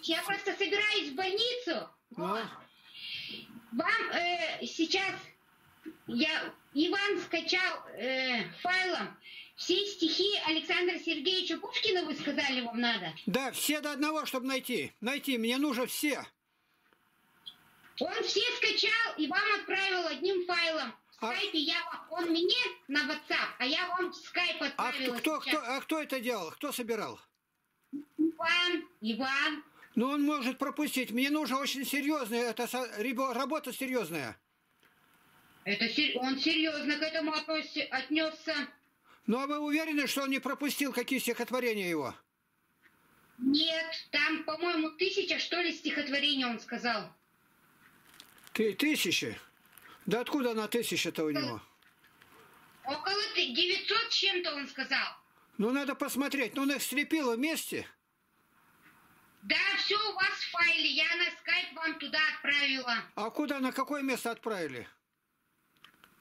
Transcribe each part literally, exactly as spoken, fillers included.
Извините, я просто собираюсь в больницу. Вот. Вам э, сейчас... Я, Иван скачал э, файлом все стихи Александра Сергеевича Пушкина, вы сказали, вам надо? Да, все до одного, чтобы найти. Найти, мне нужно все. Он все скачал и вам отправил одним файлом. В скайпе а... я он мне на WhatsApp, а я вам в скайп отправила. А кто, кто, а кто это делал? Кто собирал? Иван, Иван. Ну он может пропустить. Мне нужно очень серьезная, это работа серьезная. Это он серьезно к этому относится, отнесся. Ну а вы уверены, что он не пропустил какие стихотворения его? Нет, там, по-моему, тысяча, что ли, стихотворений он сказал. Ты тысячи? Да откуда она тысяча-то у него? Около девятисот с чем-то он сказал. Ну надо посмотреть, ну он их слепил вместе. Да, все у вас в файле, я на скайп вам туда отправила. А куда, на какое место отправили?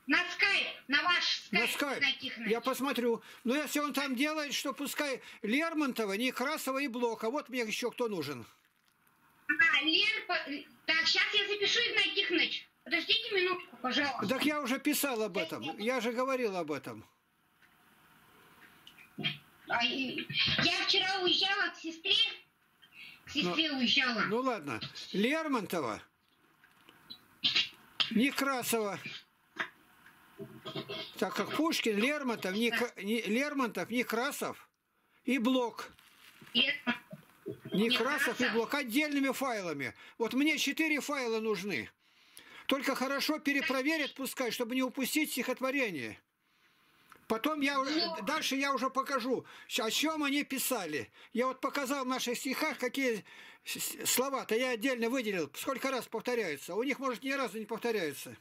На скайп, на ваш скайп. На скайп. На я посмотрю. Но если он там делает, что пускай Лермонтова, Некрасова и Блока. Вот мне еще кто нужен. А, Лер... Так, сейчас я запишу, Игнать Ихныч. Подождите минутку, пожалуйста. Так я уже писал об этом. Я же говорил об этом. Я вчера уезжала к сестре. К сестре ну, уезжала. Ну ладно. Лермонтова, Некрасова. Так как Пушкин, Лермонтов, Нек... Лермонтов, Некрасов и Блок. Некрасов и Блок отдельными файлами. Вот мне четыре файла нужны. Только хорошо перепроверят, пускай, чтобы не упустить стихотворение. Потом я дальше я уже покажу, о чем они писали. Я вот показал в наших стихах, какие слова-то я отдельно выделил. Сколько раз повторяются. У них, может, ни разу не повторяются.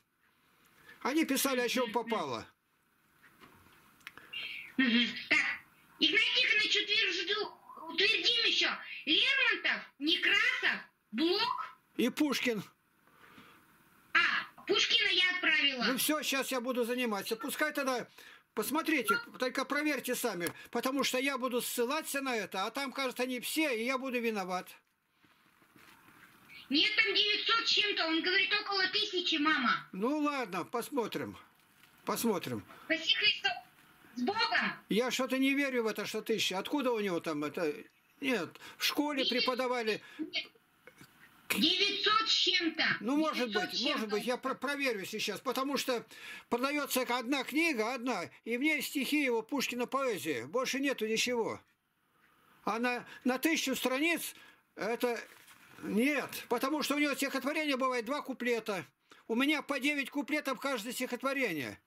Они писали, о чем попало. Так, Игнатий Иванович, утвердим еще. Лермонтов, Некрасов, Блок. И Пушкин. А, Пушкина я отправила. Ну все, сейчас я буду заниматься. Пускай тогда, посмотрите, только проверьте сами. Потому что я буду ссылаться на это, а там, кажется, не все, и я буду виноват. Нет, там девятьсот с чем-то. Он говорит, около тысячи, мама. Ну, ладно, посмотрим. Посмотрим. Спаси Христос. С Богом. Я что-то не верю в это, что тысяча. Откуда у него там это? Нет, в школе девятьсот преподавали... девятьсот с чем-то. Ну, может быть, может быть, я про проверю сейчас. Потому что продается одна книга, одна. И в ней стихи его Пушкина поэзии. Больше нету ничего. А на, на тысячу страниц это... Нет, потому что у него стихотворение бывает два куплета. У меня по девять куплетов каждое стихотворение.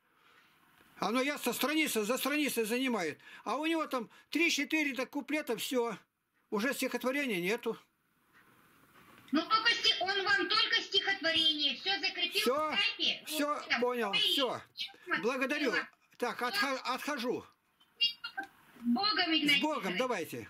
Оно ясно страница за страницей занимает. А у него там три-четыре куплета, все. Уже стихотворения нету. Ну, только он вам только стихотворение. Все закрепил все, в скайпе. Все, вот, понял, все. Благодарю. Так, отхожу. С Богом, Игнатий. С Богом, давайте.